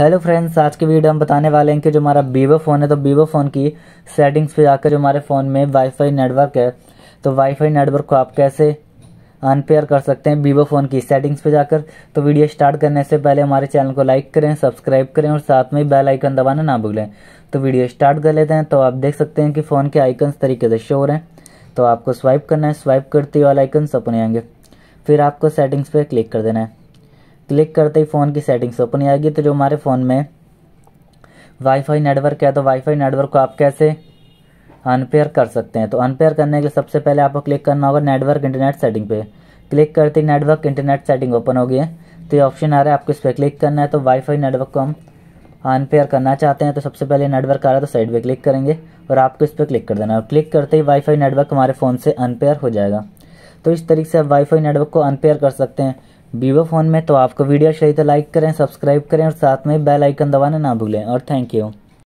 Hello friends, आज के video हम बताने वाले हैं कि जो हमारा वीवो फ़ोन है तो वीवो फ़ोन की सेटिंग्स पे जाकर जो हमारे फ़ोन में वाईफाई नेटवर्क है तो वाईफाई नेटवर्क को आप कैसे अनपेयर कर सकते हैं वीवो फ़ोन की सेटिंग्स पे जाकर। तो वीडियो स्टार्ट करने से पहले हमारे चैनल को लाइक करें, सब्सक्राइब करें और साथ में बेल आइकन दबाना ना भूलें। तो वीडियो स्टार्ट कर लेते हैं। तो आप देख सकते हैं कि फ़ोन के आइकन तरीके से शो हो रहे हैं, तो आपको स्वाइप करना है। स्वाइप करते ही वाले आइकन्स अपने आएंगे, फिर आपको सेटिंग्स पे क्लिक कर देना है। क्लिक करते ही फ़ोन की सेटिंग्स ओपन आएगी। तो जो हमारे फ़ोन में वाईफाई नेटवर्क है तो वाईफाई नेटवर्क को आप कैसे अनपेयर कर सकते हैं, तो अनपेयर करने के लिए सबसे पहले आपको क्लिक करना होगा नेटवर्क इंटरनेट सेटिंग पे। क्लिक करते ही नेटवर्क इंटरनेट सेटिंग ओपन हो गई है। तो ये ऑप्शन आ रहा है, आपको इस पर क्लिक करना है। तो वाईफाई नेटवर्क को हम अनपेयर करना चाहते हैं तो सबसे पहले नेटवर्क आ रहा है तो साइड पर क्लिक करेंगे और आपको इस पर क्लिक कर देना है। और क्लिक करते ही वाईफाई नेटवर्क हमारे फ़ोन से अनपेयर हो जाएगा। तो इस तरीके से आप वाईफाई नेटवर्क को अनपेयर कर सकते हैं वीवो फ़ोन में। तो आपको वीडियो चाहिए तो लाइक करें, सब्सक्राइब करें और साथ में बेल आइकन दबाना ना भूलें। और थैंक यू।